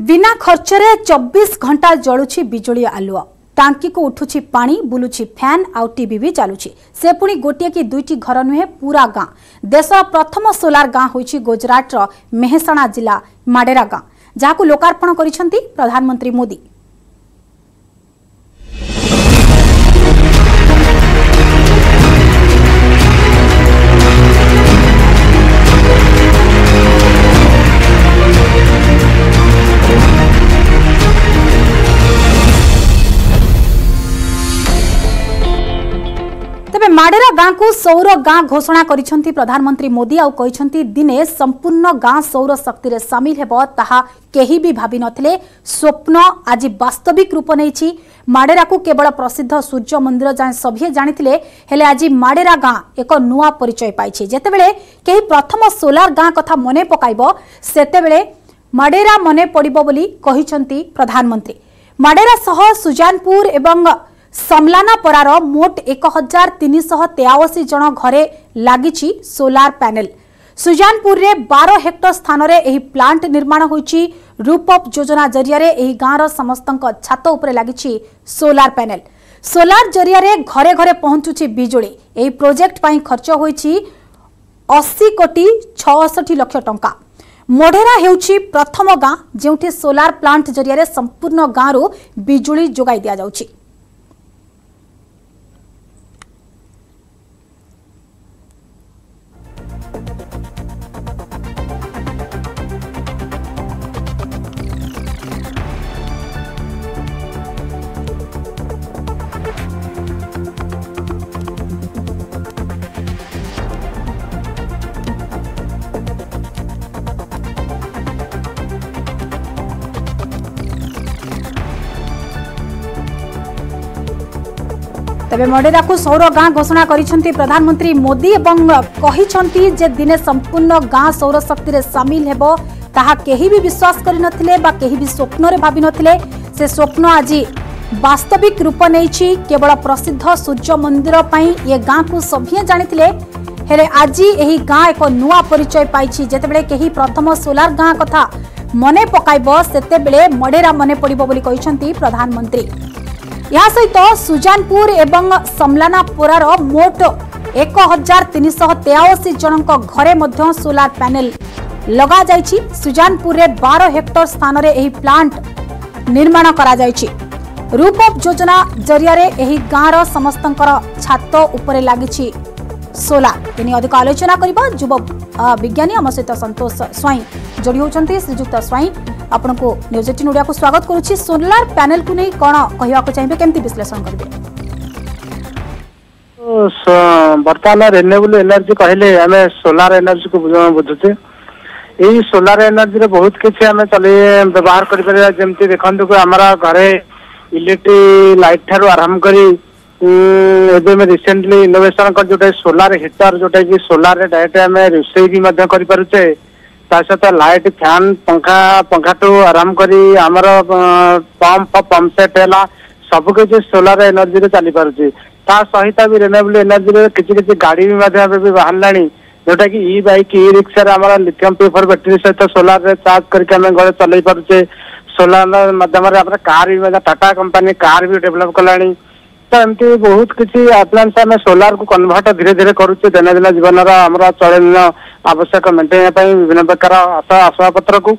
बिना खर्चरे 24 घंटा जलुछि बिजुली आलुआ टांकी को उठुछि पानी बुलुछि फैन आउ टीवी भी चालुछि से पुणी गोटे कि दुईटी घर नुहे पूरा गाँ देशर प्रथम सोलार गाँ होइछि गुजरात रो मेहसाणा जिला मोढेरा गाँ जहाकु लोकार्पण करिसंती प्रधानमंत्री मोदी। मोढेरा गाँ को सौर गाँ घोषणा करिसेंती प्रधानमंत्री मोदी आउ कहिसेंती दिने संपूर्ण गाँ सौर शक्ति रे शामिल हेबो ताहा केही भी भाबी नथिले। स्वप्न आज वास्तविक रूप नैछि। मोढेरा को केवल प्रसिद्ध सूर्य मंदिर जाय सभे जानिथिले हेले आज मोढेरा गाँ एक नुआ परिचय पाइछि। जेतेबेले केही प्रथम सोलार गाँ कथा मने पकाइबो सेतेबेले मोढेरा मने पड़िबो बोली कहिसेंती प्रधानमंत्री। मोढेरा सह सुजानपुर एवं समलानापरार मोट 1383 जन घरे लागिछि सोलार पैनल। सुजानपुर रे 12 हेक्टर स्थान रे एही प्लांट निर्माण होईछि। रूप अप योजना जरिया रे एही गाँर समस्तक छात उपरे लागिछि सोलार पैनल। सोलार जरिया रे घरे घरे पहुंचुछि बिजुली। एही प्रोजेक्ट पई खर्च होईछि 80 कोटी 66 लक्ष टंका। मोढेरा हेउछि प्रथम गाँ जेउठी सोलार प्लांट जरिया रे संपूर्ण गाँरु बिजुली जोगाई दिया जाउछि। तबे मोढेरा को सौर गाँ घोषणा करिसेंती प्रधानमंत्री मोदी एवं कहिसेंती जे दिने संपूर्ण गाँ सौर शक्ति रे शामिल हेबो ताहा केही भी विश्वास करि नथिले बा केही भी स्वप्न रे भाबी नथिले। से स्वप्न आज वास्तविक रूप नैछि। केवल प्रसिद्ध सूर्य मंदिर पई ये गाँ को सभे जानिथिले हेले आज एही गाँ एक नुआ परिचय पाइछि। जेतेबेले केही प्रथम सोलार गाँ कथा मने पकाइबो सेतेबेले मोढेरा मने पड़िबो बोली कहिसेंती प्रधानमंत्री। या सहित सुजानपुर एवं समलानापोरार मोट 1383 जन घरे मध्य सोलार पैनल लगा जाइछि। सुजानपुर रे 12 हेक्टर स्थान रे एही प्लांट निर्माण करा जाइछि। रूप अप योजना जरिया रे एही गाँर समस्तंकर छात उपरे लागिछि सोलार। एनी अधिक आलोचना करबा युव विज्ञानी आम सहित संतोष स्वाई जोड़ी होचंती। श्रीजुक्त स्वाई आपनको न्यूज18 ओडिया को स्वागत करूछि। सोलार पैनल को नै कोन कहवा को चाहिबे केमति विश्लेषण करबे? वर्तमान रिन्यूएबल एनर्जी कहले हमें सोलार एनर्जी को बुझुछे। एही सोलार एनर्जी रे बहुत किछि हमें चले व्यवहार करि पारे। जेमति देखंतु को हमरा घरे इलेक्ट्रिक लाइट थारो आरंभ करी एबे में रिसेंटली इनोवेशन कर जोटा सोलार हीटर जोटा कि सोलार रे डायरेक्ट हमें रोषे भी मध्य करि पारुछे। तासत लाइट फैन पंखा पंखा टू आराम करी आमर पंप सेट है सब किसी सोलार एनर्जी रे चली पारे। ता सहित भी रिन्यूएबल एनर्जी रे किसी गाड़ी भी बाहर लाणी जोटा कि ई बाइक ई रिक्शा आम लिथियम पेपर बैटेरी सहित सोलार रे चार्ज करके आम घर चल पारे। सोलार मध्यम कार भी टाटा कंपनी कार भी डेभलप कलानी। तो एमती बहुत किसी आप्लांस आम सोलार को कन्वर्ट धीरे धीरे करुचे दैनंदिन जीवन आम चलन आवश्यक मेन्टेन विभिन्न प्रकार आसवाबपतर को।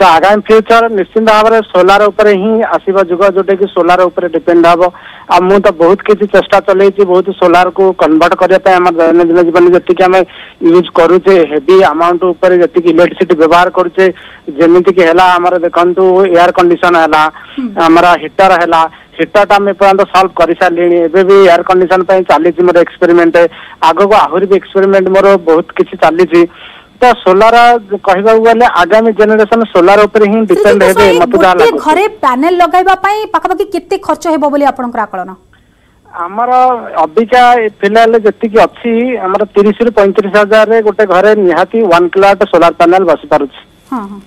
तो आगामी फ्यूचर निश्चिंत भाव में सोलार उपरे ही आसवा जुग जोटा कि सोलार उपरे डिपेंड हम। आ मु तो बहुत किसी चेष्टा चलती बहुत सोलार को कन्वर्ट करने आम दैनंदिन जीवन जी आम यूज करुचे हेवी अमाउंट उपर जी इलेक्ट्रिसिटी व्यवहार करुचे जमीती कि आमर देखु एयर कंडीशन है आमर हिटर है हिटरटा आम पर्यटन सल्व कर सारे एवं एयर कंडीशन चली मोर एक्सपेरिमेंट आग को आहरी भी एक्सपेरिमेंट मोर बहुत किसी चली। तो सोलार कहबा गले आगामी जेनेरेशन सोलार उपर ही डिपेंड हेबे। मतदा लागो घरे पैनल लगाइबा पई पाखा बाकी केते खर्च हेबो बोली आपन आकलन? आमर अबिका फिलहाल जति कि अछि आमर 30 रु 35000 रे गोटे घरे निहाती 1 किलोवाट सोलार पैनल बस पारुछ। हां हां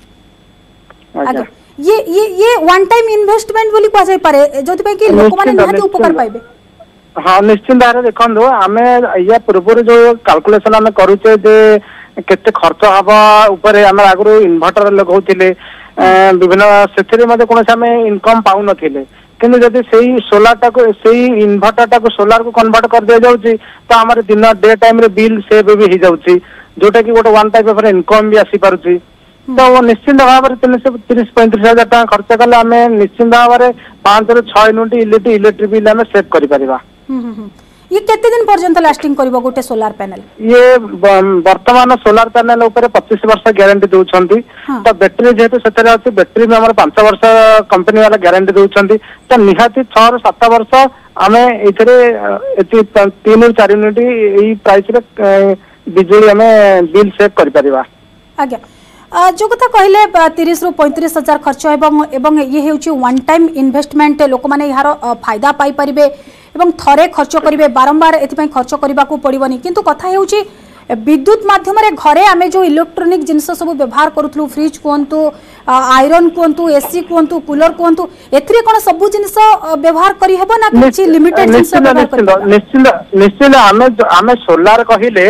आगे ये वन टाइम इन्वेस्टमेंट बोली को जाय पारे जति पई कि लोक माने निहाती उपकार पाइबे। हां निश्चित भाव देखो आम या पूर्व जो कालकुलेसन आम करुचे केते खर्च हवा आगु इनभर्टर लगाऊ विभिन्न से कौन इनकम पाऊ न किंतु जब सोलार इनभर्टर टाक सोलार को कन्वर्ट कर दि जाऊँ तो आम दिन डे टाइम रे बिल सेव भी हो जाऊँ जोटा कि गोटे वन टाइप अफ इनकम भी आसी पार्टी तो निश्चिंत भाव में 30-35 हजार टाँग खर्च कले आम निश्चिंत भाव में 5 रू 6 यूनिट इलेक्ट्रिक बिल आम सेव कर ये केते दिन पर्यंत लास्टिंग करिवो गोटे सोलार पैनल ये वर्तमान सोलार पैनल ऊपर 25 वर्ष ग्यारंटी दउछंती तो बैटरी जेतु सेतरे अछि बैटरी में हमर 5 वर्ष कंपनी वाला ग्यारंटी दउछंती तो निहाती 6-7 वर्ष आमे एथरे 3-4 यूनिट ई प्राइस रे बिजली आमे बिल सेव करि परिबा आज्ञा जो कथा कहले 30-35 हजार खर्च हेबो एवं ये हेउची वन टाइम इन्वेस्टमेंट लोक माने यार फायदा पाई परिबे एवं थरे खर्च करेंगे बारंबार एथि खर्च करने को पड़ोनी किंतु कथा विद्युत माध्यम घरे आमे जो इलेक्ट्रोनिक जिनस सब व्यवहार करूँ फ्रिज कहतु आयरन कहतु एसी कहतु कूलर कहतु एथिरे कोन सब जिनस व्यवहार करी हेबो ना किछि लिमिटेड जिनस व्यवहार करी निश्चित आमे सोलार कहिले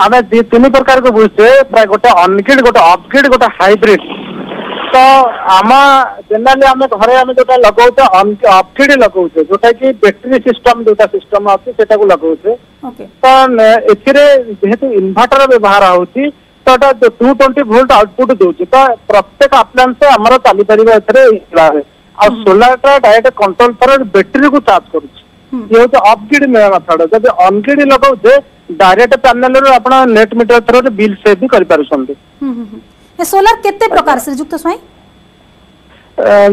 आमे दि तीन प्रकार को बुझते प्राय गोटे अनग्रिड गोटे अपग्रिड गोटे हाइब्रिड तो आम जेनराली आम घर आम जो लगौचे अपग्रिड लगौचे जोटा कि बैटेरी सिस्टम जो सिस्टम अच्छे से लगौचे तो एहेतु इनभर्टर व्यवहार होती तो 220 वोल्ट आउटपुट दूसरी तो प्रत्येक आप्लायंस आमर चली पार ए सोलार टा डायरेक्ट कंट्रोल पर बैटेरी को चार्ज कर अपग्रिड मेथड जब अनग्रिड लगौचे डायरेक्ट पैनल रू net meter through bill save भी कर सोलार केते प्रकार से जुक्त स्वयं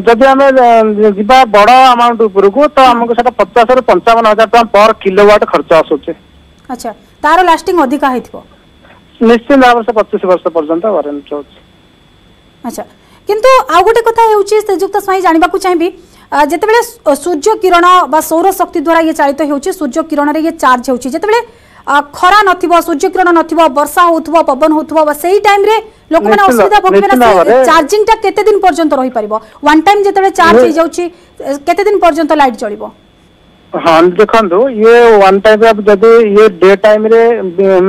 जब हमें जीवा बड़ा अमाउंट ऊपर को तो हमको सेटा 50-55 हजार टका पर किलोवाट खर्च आसुचे अच्छा तारो लास्टिंग अधिका हेथिबो निश्चित भाव से 25 वर्ष पर्यंत वारंटी होची अच्छा किंतु आ गोटे कथा हेउची से जुक्त स्वयं जानिबा को चाहिबी जते बेले सूर्य किरण बा सौर शक्ति द्वारा ये चालित हेउची सूर्य किरण रे ये चार्ज हेउची जते बेले खरा नथिबो सूर्य किरण नथिबो वर्षा होतबो पवन होतबो बस सही टाइम रे लोक माने असुविधा भोगिबे ना चार्जिंग टा केते दिन पर्यंत रहि परिबो वन टाइम जेतबे चार्ज हे जाउची केते दिन पर्यंत लाइट जळिबो हां देखंदो ये वन टाइम अब जदि ये डे टाइम रे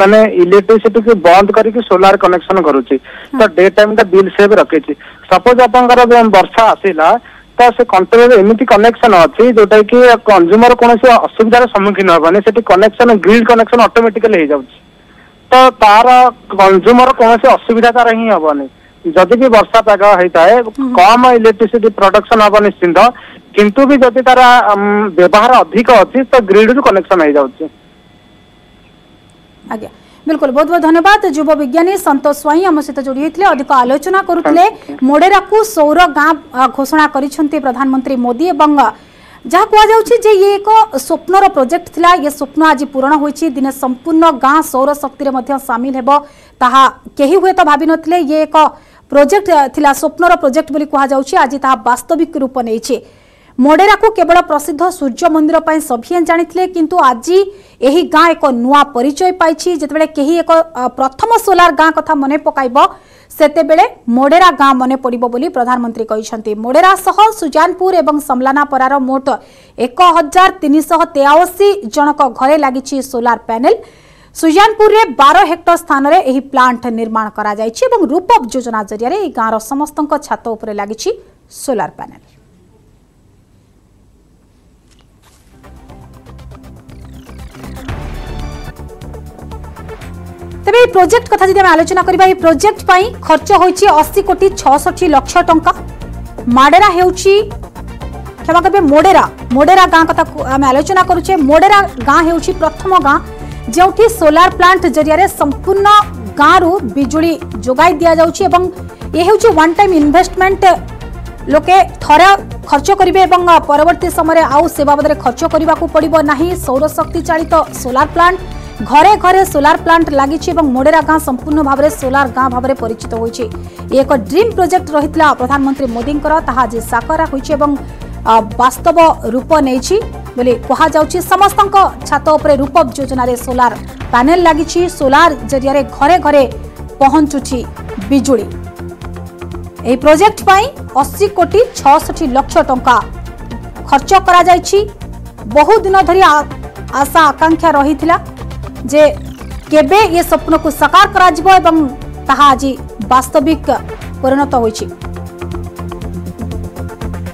माने इलेक्ट्रिसिटी के बंद करी के सोलार कनेक्शन करूची तो डे टाइम टा बिल सेव रखेची सपोज आपनकर वर्षा आसीला तो से कंट्रोल एमती कनेक्शन अच्छी जोटा कि कंज्यूमर कौन असुविधार सम्मुखीन हेनी से कनेक्शन ग्रिड कनेक्शन ऑटोमेटिकली हो तो तार कंज्यूमर कौन असुविधा तार ही हेनी जदि भी वर्षा पाग होता है कम इलेक्ट्रिसिटी प्रोडक्शन हम निश्चिंत किंतु भी जब तार व्यवहार अधिक अच्छी तो ग्रिड रु कनेक्शन हो जाए बिल्कुल बहुत बहुत धन्यवाद युव विज्ञानी संतोष स्वाई आम सहित जोड़ी होते अधिक आलोचना करुले मोडेरा को सौर गाँव घोषणा करिसेंती प्रधानमंत्री मोदी और जहाँ कहुचे जे ये एक स्वप्नर प्रोजेक्ट थिला ये स्वप्न आज पूरण होइछि दिने संपूर्ण गाँ सौर शक्ति में सामिल हेबो ताहा केही हुए तो भाबी नथिले ये एक प्रोजेक्ट थिला स्वप्नर प्रोजेक्ट बोली कहा जाउछि आज ताहा वास्तविक रूप नेइछि मोडेरा को केवल प्रसिद्ध सूर्य मंदिर पर सभी जानी किंतु आज यही गाँ एक नुआ परिचय पाई जिते कहीं एक प्रथम सोलार गाँ कथा मन पकाइब सेते बेले मोडेरा गाँ मन पड़ो बोली प्रधानमंत्री कहिसंती मोडेरा सह सुजानपुर एवं समलानापरार मोट 1383 जनक घरे लागिछि सोलार पैनल सुजानपुर रे 12 हेक्टर स्थान रे एही प्लांट निर्माण करा जाइछि एवं रूपअप योजना जरिया एही गाँर समस्त छात उपरे लागिछि सोलार पैनल। तेरे प्रोजेक्ट कथा जी आलोचना करबा ए प्रोजेक्ट पाई खर्च होइछि 80 कोटी 66 लक्ष टंका माडेरा हेउछि क्षमा करबे मोडेरा गाँ कथा आम आलोचना करूचे मोडेरा गाँ हेउछि प्रथम गाँ जोठी सोलार प्लांट जरिया रे संपूर्ण गाँ रु बिजुली जोगाई दिया जाउछि एवं ए हेउछि वन टाइम इन्वेस्टमेंट लोके थरे खर्च करिवे एवं परवर्ती समय आउ से बाबद रे खर्च करबा को पड़िबो नाही सौर शक्ति चालित सोलार प्लांट घरे घरे सोलार प्लांट लगी मोडेरा गाँ संपूर्ण भाव में सोलार गाँ भाव में परिचित होती एक ड्रीम प्रोजेक्ट रही प्रधानमंत्री मोदी आज साकार वास्तव रूप नहीं कहुच्च समस्त छात उपर रूपअप योजना सोलार पैनल लगी सोलार जरिया घरे घरे पहुंचुची बिजुली यह प्रोजेक्ट पर 80 कोटी 66 लक्ष टंका खर्च करा जाइछि बहु दिन धरी आशा आकांक्षा रही जे केबे ये स्वप्न को साकार करा जिवो एवं ताहा आजि वास्तविक परिणत होइछि।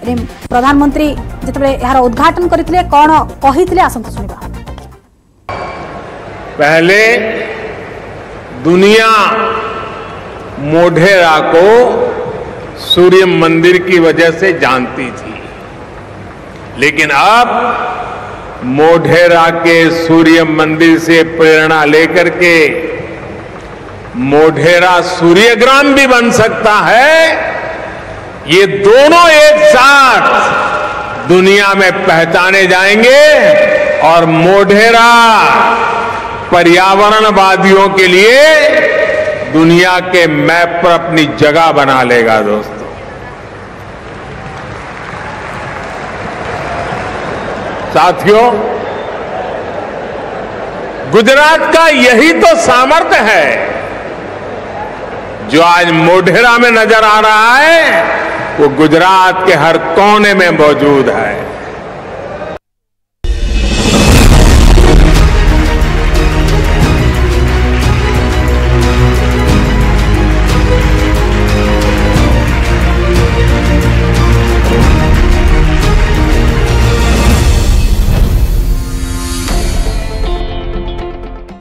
प्रधानमंत्री जितबेले यार उद्घाटन करथिले कोन कहिथिले आसंत सुनिबा। पहले दुनिया मोढेरा को सूर्य मंदिर की वजह से जानती थी, लेकिन अब मोढेरा के सूर्य मंदिर से प्रेरणा लेकर के मोढेरा सूर्यग्राम भी बन सकता है। ये दोनों एक साथ दुनिया में पहचाने जाएंगे और मोढेरा पर्यावरणवादियों के लिए दुनिया के मैप पर अपनी जगह बना लेगा। दोस्तों, साथियों, गुजरात का यही तो सामर्थ्य है जो आज मोढेरा में नजर आ रहा है, वो गुजरात के हर कोने में मौजूद है।